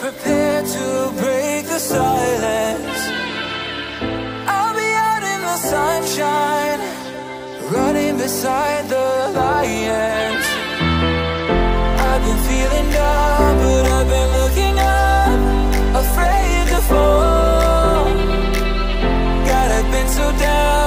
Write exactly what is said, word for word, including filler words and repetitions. prepared to break the silence. I'll be out in the sunshine, running beside the lions. I've been feeling down, but I've been looking up, afraid to fall. God, I've been so down.